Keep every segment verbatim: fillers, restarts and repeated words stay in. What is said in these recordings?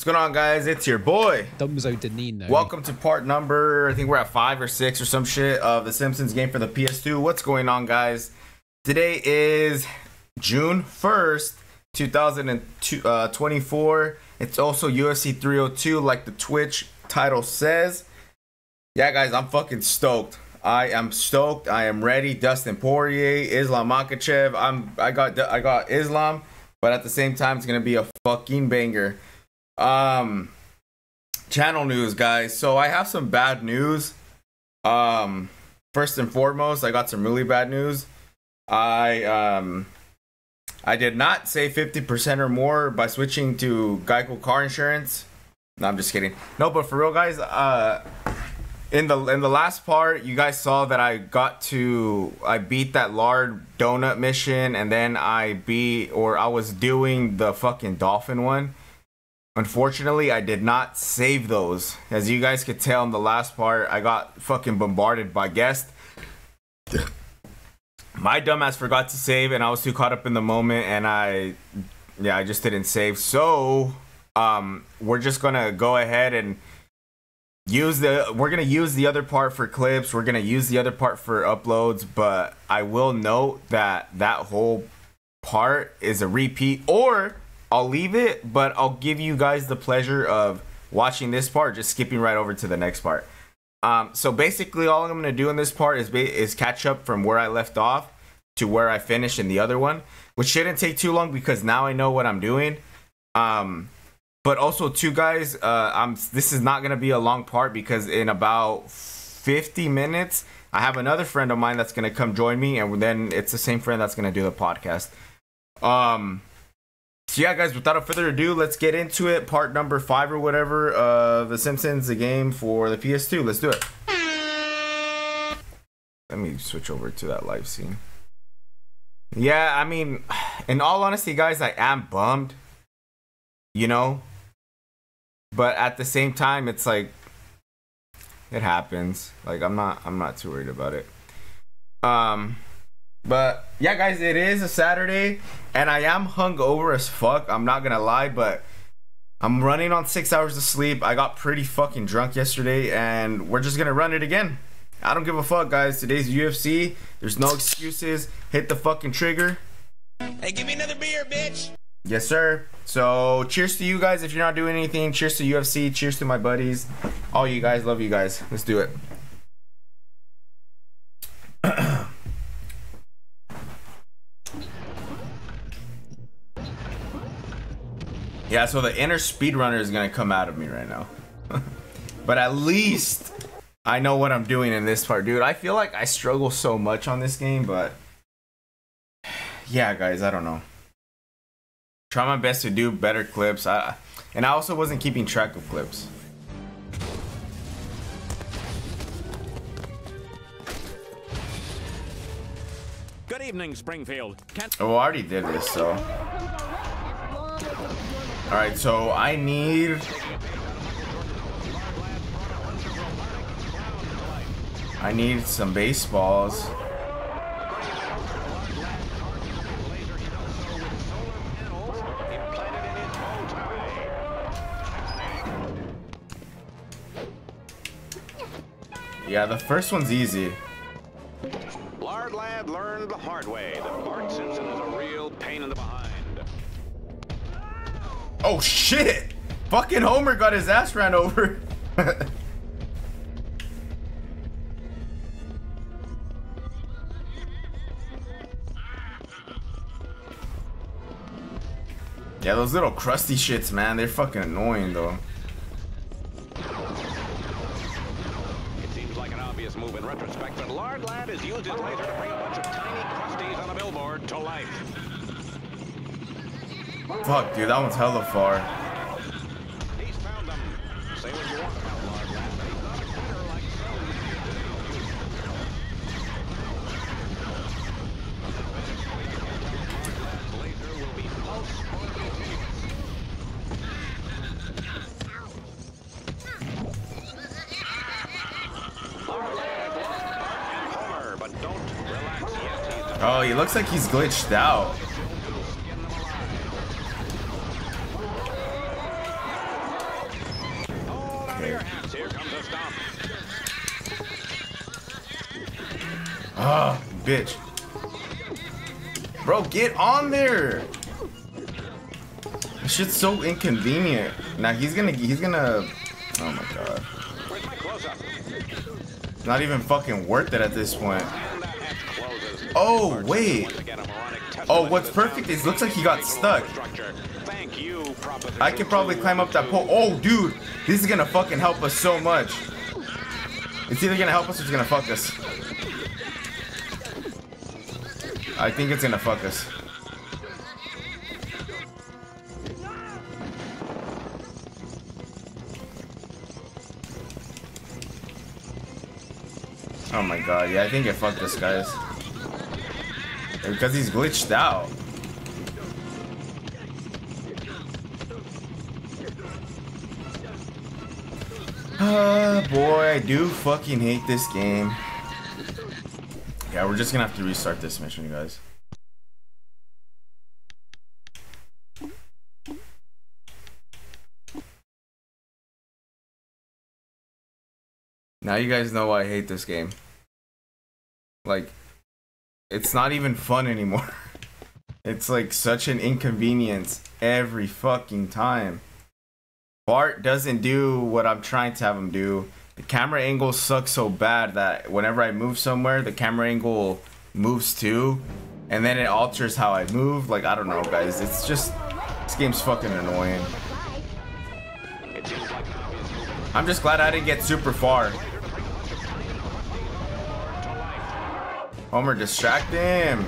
What's going on, guys? It's your boy Dumbzo Denino. Welcome to part number, I think we're at five or six or some shit of The Simpsons Game for the P S two. What's going on, guys? Today is June first, two thousand twenty-four. It's also U F C three oh two, like the Twitch title says. Yeah, guys, I'm fucking stoked. I am stoked. I am ready. Dustin Poirier, Islam Makhachev. I'm. I got. I got Islam, but at the same time, it's gonna be a fucking banger. Um, channel news, guys. So I have some bad news. Um, first and foremost, I got some really bad news. I um, I did not save fifty percent or more by switching to Geico car insurance. No, I'm just kidding. No, but for real, guys. Uh, in the in the last part, you guys saw that I got to I beat that lard donut mission, and then I beat or I was doing the fucking dolphin one. Unfortunately, I did not save those. As you guys could tell in the last part, I got fucking bombarded by guests. My dumbass forgot to save, and I was too caught up in the moment, and I, yeah, I just didn't save. So, um, we're just gonna go ahead and use the. We're gonna use the other part for clips. We're gonna use the other part for uploads. But I will note that that whole part is a repeat, or I'll leave it, but I'll give you guys the pleasure of watching this part, just skipping right over to the next part. Um, so basically, all I'm going to do in this part is, is catch up from where I left off to where I finished in the other one, which shouldn't take too long because now I know what I'm doing. Um, but also, too, guys, uh, I'm, this is not going to be a long part because in about fifty minutes, I have another friend of mine that's going to come join me, and then it's the same friend that's going to do the podcast. Um... So yeah, guys, without further ado, let's get into it. Part number five or whatever of The Simpsons, the game for the P S two. Let's do it. Let me switch over to that live scene. Yeah, I mean, in all honesty, guys, I am bummed. You know? But at the same time, it's like, it happens. Like, I'm not, I'm not too worried about it. Um... But yeah, guys, it is a Saturday and I am hungover as fuck. I'm not gonna lie, but I'm running on six hours of sleep. I got pretty fucking drunk yesterday and we're just gonna run it again. I don't give a fuck, guys. Today's U F C. There's no excuses. Hit the fucking trigger. Hey, give me another beer, bitch. Yes, sir. So cheers to you guys. If you're not doing anything, cheers to U F C. Cheers to my buddies. All you guys, love you guys. Let's do it. Yeah, so the inner speedrunner is gonna come out of me right now. But at least I know what I'm doing in this part, dude. I feel like I struggle so much on this game, but yeah, guys, I don't know. Try my best to do better clips. I and I also wasn't keeping track of clips. Good evening, Springfield. Can't oh, I already did this, so. All right, so I need I need some baseballs. Yeah, the first one's easy. Lard Lad learned the hard way that Bart Simpson is a real pain in the behind. Oh shit! Fucking Homer got his ass ran over. Yeah, those little crusty shits, man, they're fucking annoying though. It seems like an obvious move in retrospect, but Lard Lad has used his laser to bring a bunch of tiny crusties on a billboard to life. Fuck, dude, that one's hella far. He's found them. Say what you want about Lard Lad, but he's not a quitter like so. Laser will be pulse. Lard Lad and Homer, but don't relax yet. Oh, he looks like he's glitched out. here. Here comes a stop. Ah, bitch. Bro, get on there. This shit's so inconvenient. Now he's gonna, he's gonna. Oh my god. Where's my close-up? Not even fucking worth it at this point. Oh wait. Oh, what's perfect is looks like he got stuck. I can probably climb up that pole. Oh, dude, this is gonna fucking help us so much. It's either gonna help us or it's gonna fuck us. I think it's gonna fuck us. Oh my god, yeah, I think it fucked us, guys. Because he's glitched out. Uh, boy, I do fucking hate this game. Yeah, we're just gonna have to restart this mission, guys. Now you guys know why I hate this game. Like, it's not even fun anymore. It's like such an inconvenience every fucking time. Bart doesn't do what I'm trying to have him do. The camera angle sucks so bad that whenever I move somewhere, the camera angle moves too. And then it alters how I move. Like, I don't know, guys. It's just... this game's fucking annoying. I'm just glad I didn't get super far. Homer, distract him.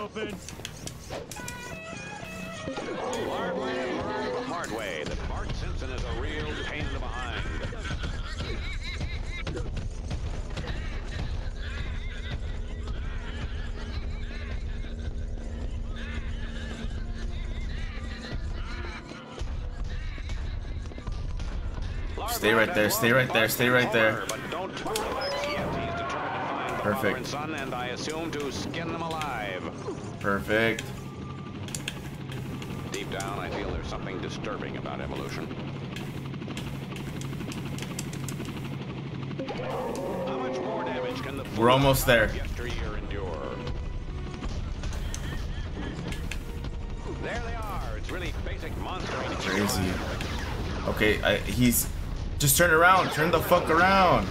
Open. Lard Lad learned the hard way that Bart Simpson is a real pain in the behind. Stay right there, stay right there, stay right there. Perfect. Son, and I assume to skin them alive. Perfect. Deep down, I feel there's something disturbing about evolution. How much more damage can the We're almost there. Yesteryear endure? There they are. It's really basic monster. Crazy. Okay, I, he's just turn around. Turn the fuck around.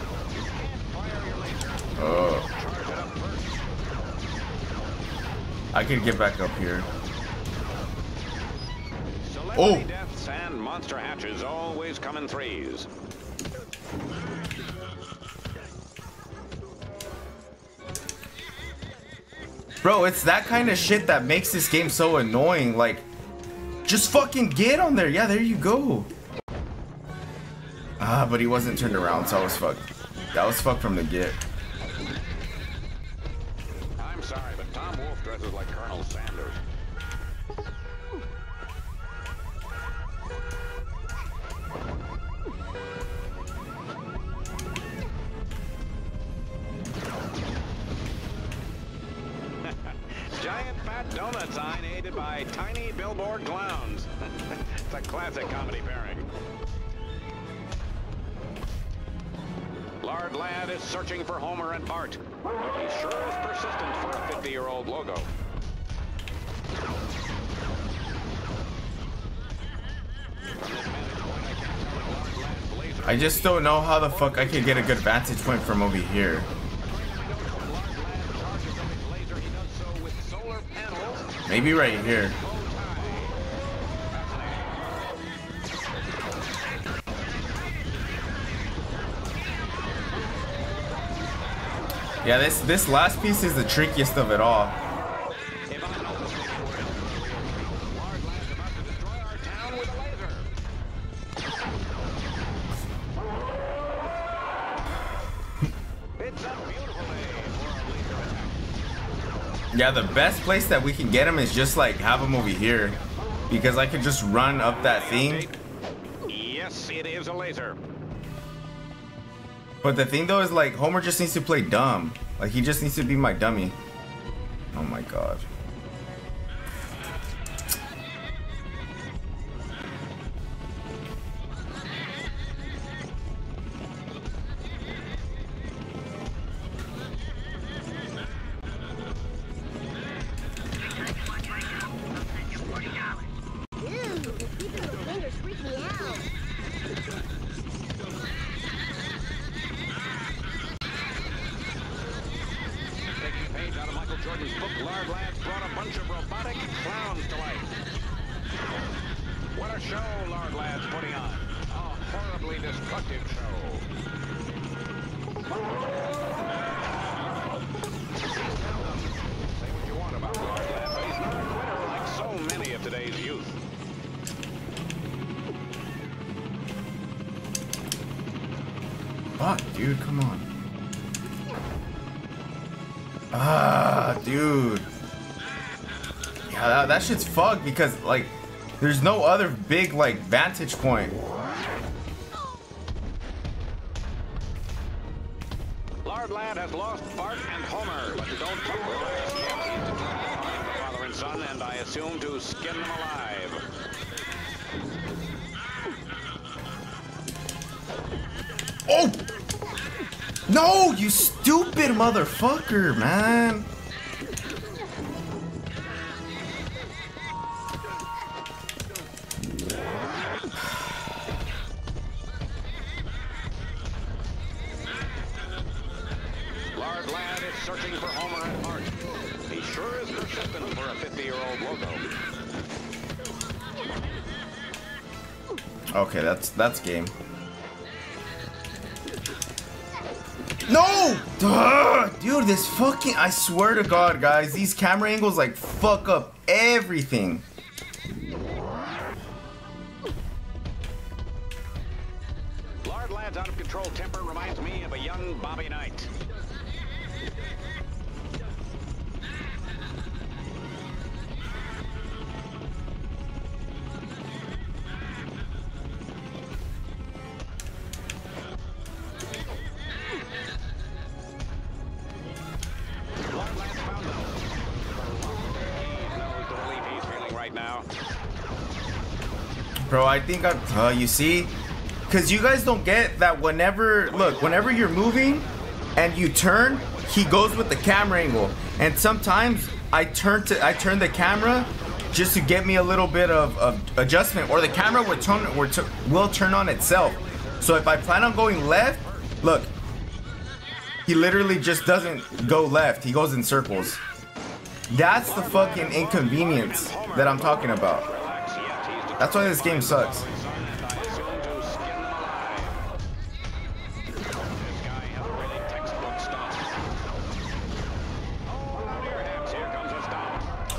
Oh. I can get back up here. Oh! Deaths and monster hatches always come in threes. Bro, it's that kind of shit that makes this game so annoying. Like, just fucking get on there. Yeah, there you go. Ah, but he wasn't turned around, so I was fucked. That was fucked from the get. Like Colonel Sanders. Giant fat donut sign aided by tiny billboard clowns. It's a classic comedy pairing. Lard Lad is searching for Homer and Bart, but he sure is persistent for a fifty-year-old logo. I just don't know how the fuck I could get a good vantage point from over here. Maybe right here. Yeah, this this last piece is the trickiest of it all. Yeah, the best place that we can get him is just like have him over here, because I could just run up that thing. Yes, it is a laser. But the thing though is like Homer just needs to play dumb. Like he just needs to be my dummy. Oh my god. Dude, come on. Ah, dude. Yeah, that, that shit's fucked because, like, there's no other big, like, vantage point. Lard Lad has lost Bart and Homer, but they don't talk about it. Father and son, and I assume to skin them alive. Oh! No, you stupid motherfucker, man. Lard Lad is searching for Homer at Bart. He sure is persistent for a fifty-year-old loco. Okay, that's that's game. No! Duh! Dude, this fucking... I swear to God, guys. These camera angles, like, fuck up everything. Lard Lad's out-of-control temper reminds me of a young Bobby Knight. Bro, I think I'm, uh, you see? Cause you guys don't get that whenever, look, whenever you're moving and you turn, he goes with the camera angle. And sometimes I turn to, I turn the camera just to get me a little bit of, of adjustment, or the camera will turn, or will turn on itself. So if I plan on going left, look, he literally just doesn't go left. He goes in circles. That's the fucking inconvenience that I'm talking about. That's why this game sucks.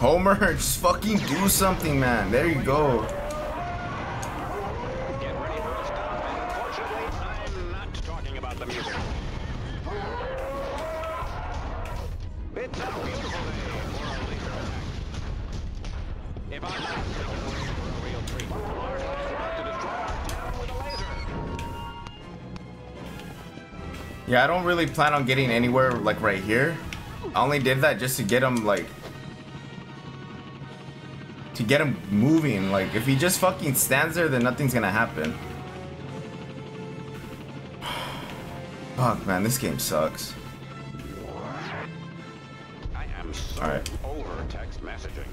Homer, just fucking do something, man. There you go. Yeah, I don't really plan on getting anywhere, like, right here. I only did that just to get him, like... to get him moving. Like, if he just fucking stands there, then nothing's gonna happen. Fuck, man, this game sucks. I am so Alright. over text messaging.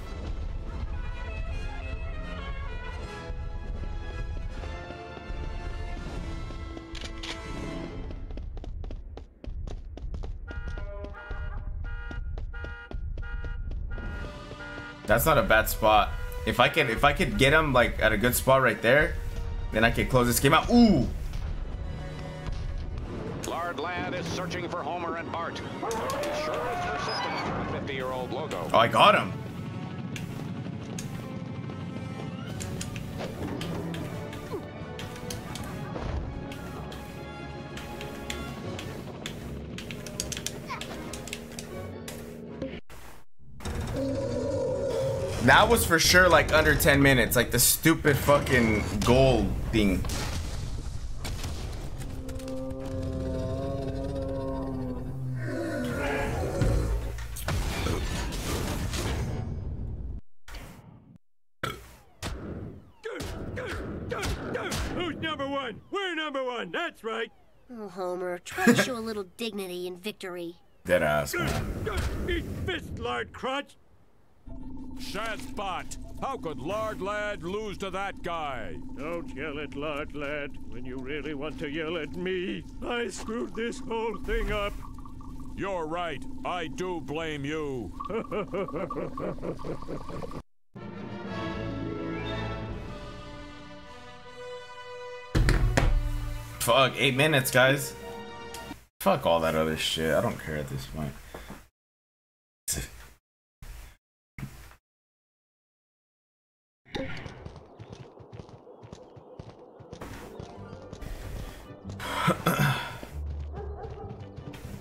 That's not a bad spot. If I could, if I could get him like at a good spot right there, then I could close this game out. Ooh! Lard Lad is searching for Homer and Bart. fifty-year-old logo. Oh, I got him. That was for sure like under ten minutes, like the stupid fucking gold thing. one! We're number one! That's right! Oh, Homer, try to show a little dignity in victory. That ass. Eat fist, Lard Crotch! Shaz bot! How could Lard Lad lose to that guy? Don't yell at Lard Lad when you really want to yell at me. I screwed this whole thing up. You're right. I do blame you. Fuck, eight minutes, guys. Fuck all that other shit. I don't care at this point.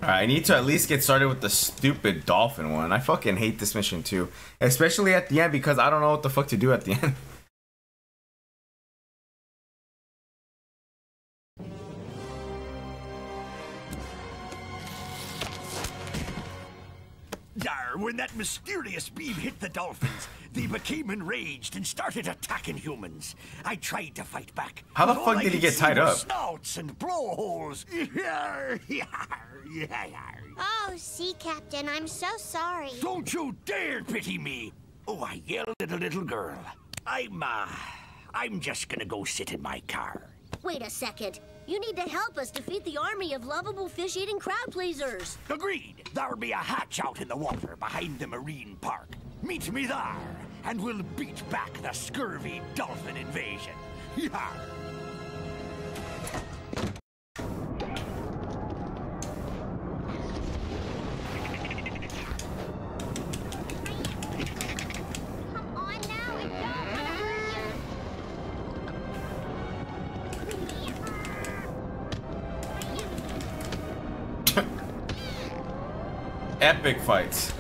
Alright, I need to at least get started with the stupid dolphin one. I fucking hate this mission too. Especially at the end because I don't know what the fuck to do at the end. When that mysterious beam hit the dolphins, they became enraged and started attacking humans. I tried to fight back. How the fuck did he get tied up? Snouts and blowholes. Oh, sea captain, I'm so sorry. Don't you dare pity me. Oh, I yelled at a little girl. I'm, uh, I'm just gonna go sit in my car. Wait a second. You need to help us defeat the army of lovable fish-eating crowd-pleasers. Agreed. There'll be a hatch out in the water behind the marine park. Meet me there, and we'll beat back the scurvy dolphin invasion. Yar. Epic fights.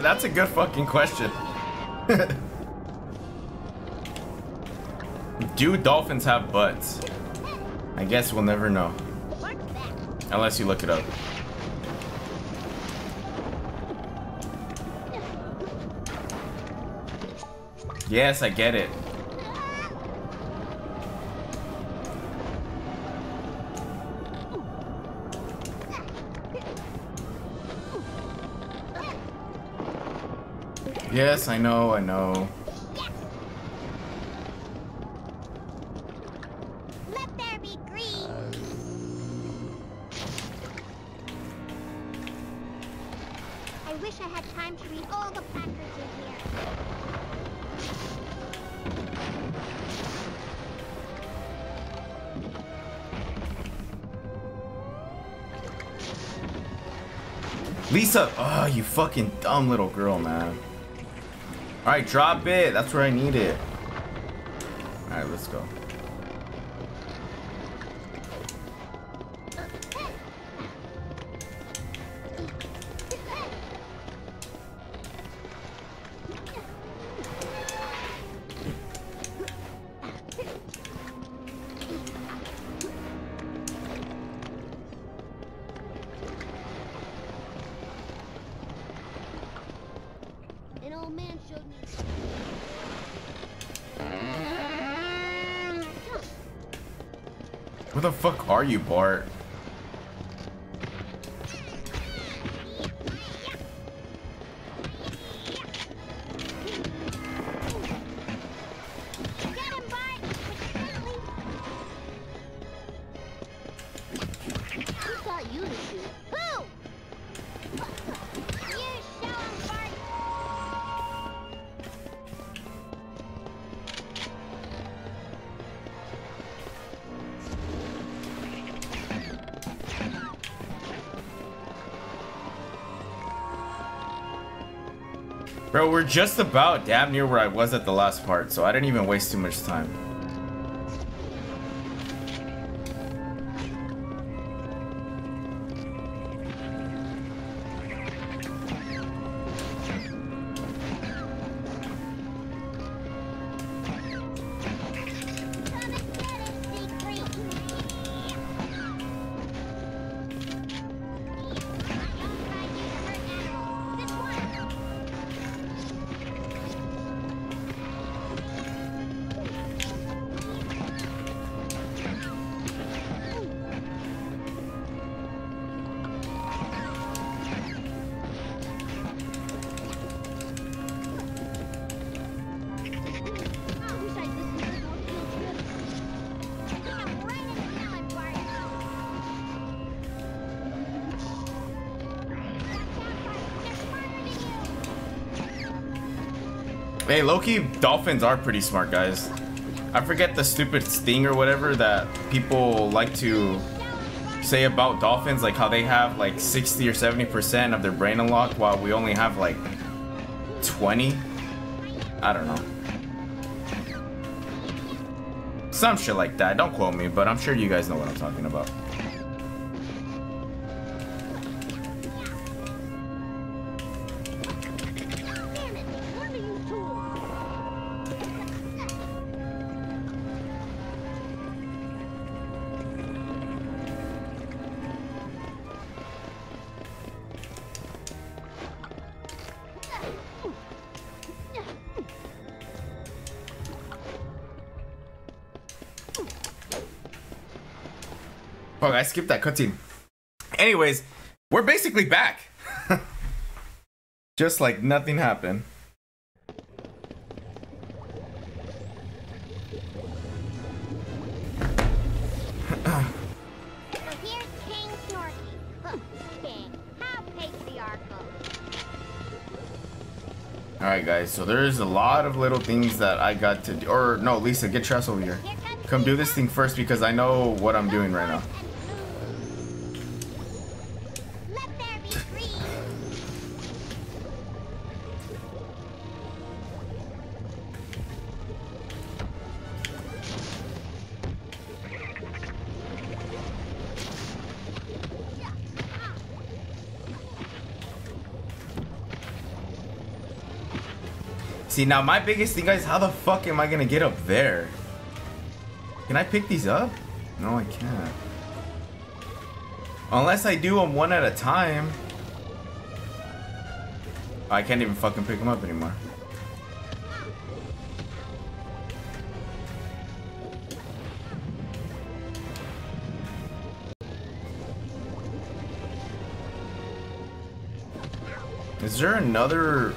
That's a good fucking question. Do dolphins have butts? I guess we'll never know. Unless you look it up. Yes, I get it. Yes, I know, I know. Let there be green. I wish I had time to read all the placards in here. Lisa, oh, you fucking dumb little girl, man. Alright, drop it. That's where I need it. Alright, let's go. Where the fuck are you, Bart? Get him, Bart. Bro, we're just about damn near where I was at the last part, so I didn't even waste too much time. Hey, low-key, dolphins are pretty smart, guys. I forget the stupid sting or whatever that people like to say about dolphins, like how they have like sixty or seventy percent of their brain unlocked while we only have like twenty. I don't know. Some shit like that. Don't quote me, but I'm sure you guys know what I'm talking about. I skipped that cutscene. Anyways, we're basically back. Just like nothing happened. Alright guys, so there's a lot of little things that I got to do. Or no, Lisa, get your ass over here. Come do this thing first because I know what I'm doing right now. See, now my biggest thing, guys, how the fuck am I gonna get up there? Can I pick these up? No, I can't. Unless I do them one at a time. I can't even fucking pick them up anymore. Is there another...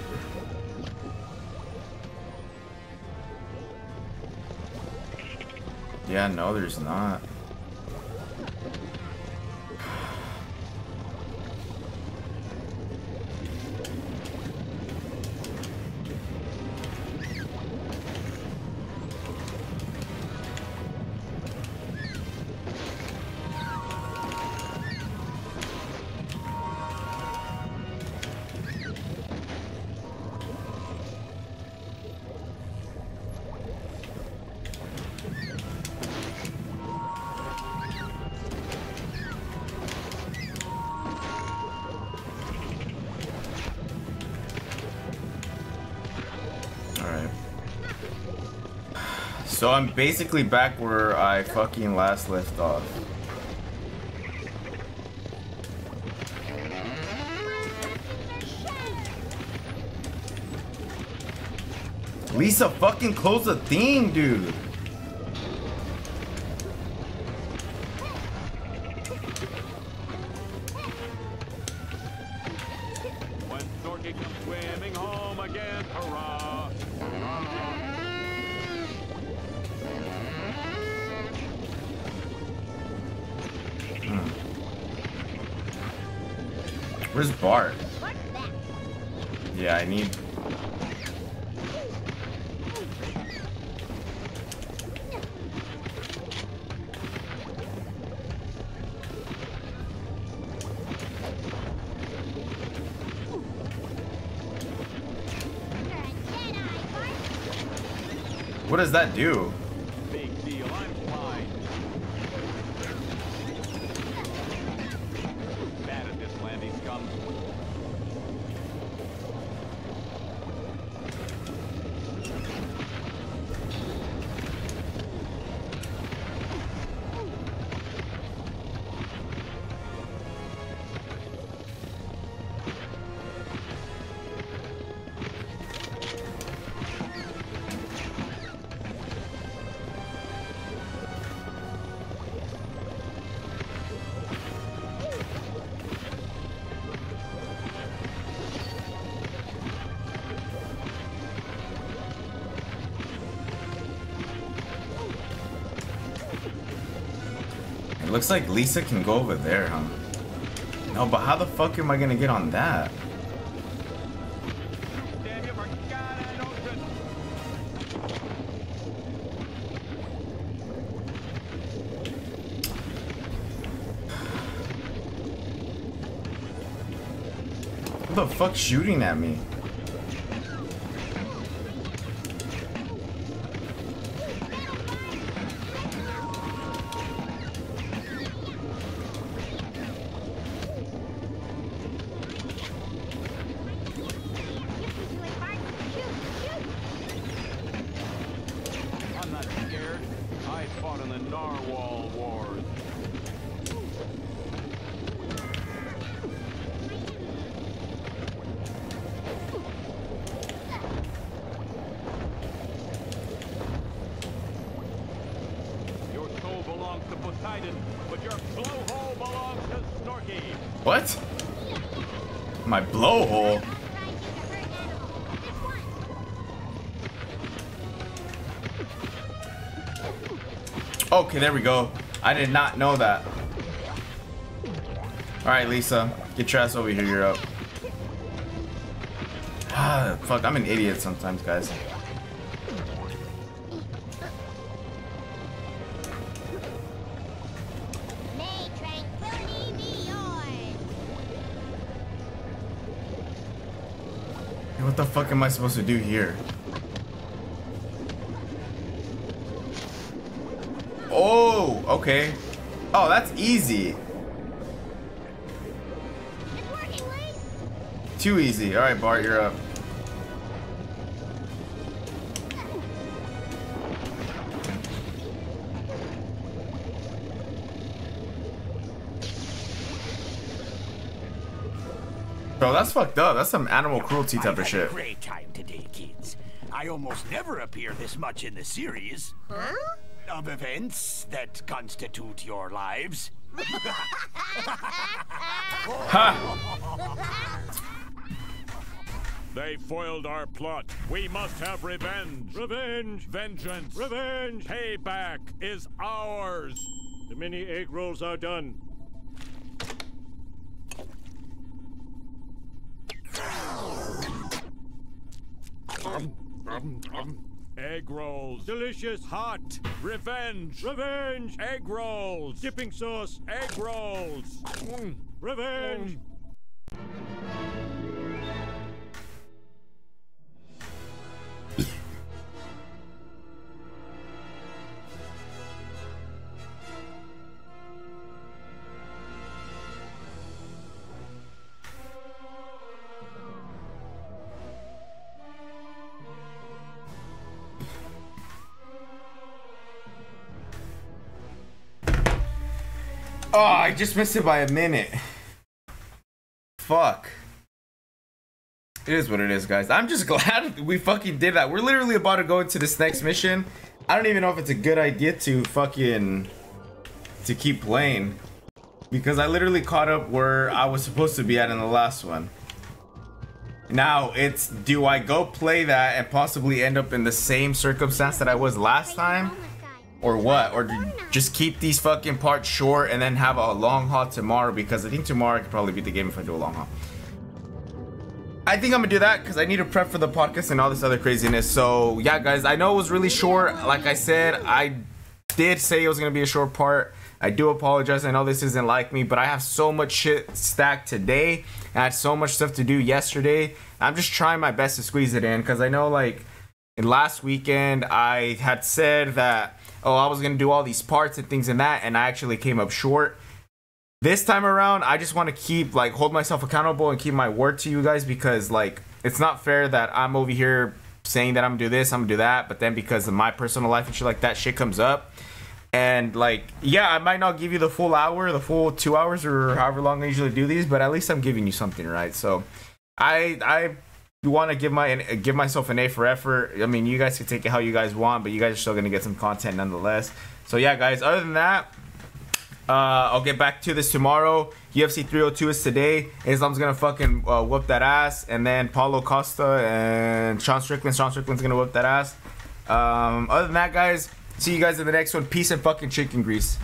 Yeah, no, there's not. So I'm basically back where I fucking last left off. Lisa, fucking close the thing, dude. Where's Bart? Yeah, I need... What does that do? Big deal, I'm fine. Bad at this landing scum. Looks like Lisa can go over there, huh? No, but how the fuck am I gonna get on that? Who the fuck's shooting at me? Okay, there we go. I did not know that. Alright, Lisa. Get your ass over here. You're up. Ah, fuck. I'm an idiot sometimes, guys. Hey, what the fuck am I supposed to do here? Okay. Oh, that's easy. It's working, Lee. Too easy. All right, Bart, you're up. Bro, that's fucked up. That's some animal cruelty type of shit. Great time today, kids. I almost never appear this much in the series. Huh? Of events that constitute your lives. Huh. They foiled our plot. We must have revenge. Revenge. Vengeance. Revenge. Payback is ours. The mini egg rolls are done. Um, um, um. Egg rolls. Delicious. Hot. Revenge. Revenge. Egg rolls. Dipping sauce. Egg rolls. Mm. Revenge. Oh, I just missed it by a minute. Fuck. It is what it is, guys. I'm just glad we fucking did that. We're literally about to go into this next mission. I don't even know if it's a good idea to fucking... to keep playing. Because I literally caught up where I was supposed to be at in the last one. Now, it's do I go play that and possibly end up in the same circumstance that I was last time? Or what? Or just keep these fucking parts short and then have a long haul tomorrow, because I think tomorrow I could probably beat the game if I do a long haul. I think I'm gonna do that because I need to prep for the podcast and all this other craziness. So yeah, guys, I know it was really short. Like I said, I did say it was gonna be a short part. I do apologize. I know this isn't like me, but I have so much shit stacked today. I had so much stuff to do yesterday. I'm just trying my best to squeeze it in because I know, like, And last weekend, I had said that, oh, I was going to do all these parts and things and that, and I actually came up short. This time around, I just want to keep, like, hold myself accountable and keep my word to you guys, because, like, it's not fair that I'm over here saying that I'm going to do this, I'm going to do that, but then because of my personal life and shit like that, shit comes up. And, like, yeah, I might not give you the full hour, the full two hours, or however long I usually do these, but at least I'm giving you something, right? So, I... I want to give my give myself an A for effort. I mean, you guys can take it how you guys want, but you guys are still gonna get some content nonetheless. So yeah, guys, other than that, uh I'll get back to this tomorrow. U F C three oh two is today. Islam's gonna fucking uh, whoop that ass, and then Paulo Costa and Sean Strickland Sean Strickland's gonna whoop that ass. Um other than that, guys, see you guys in the next one. Peace and fucking chicken grease.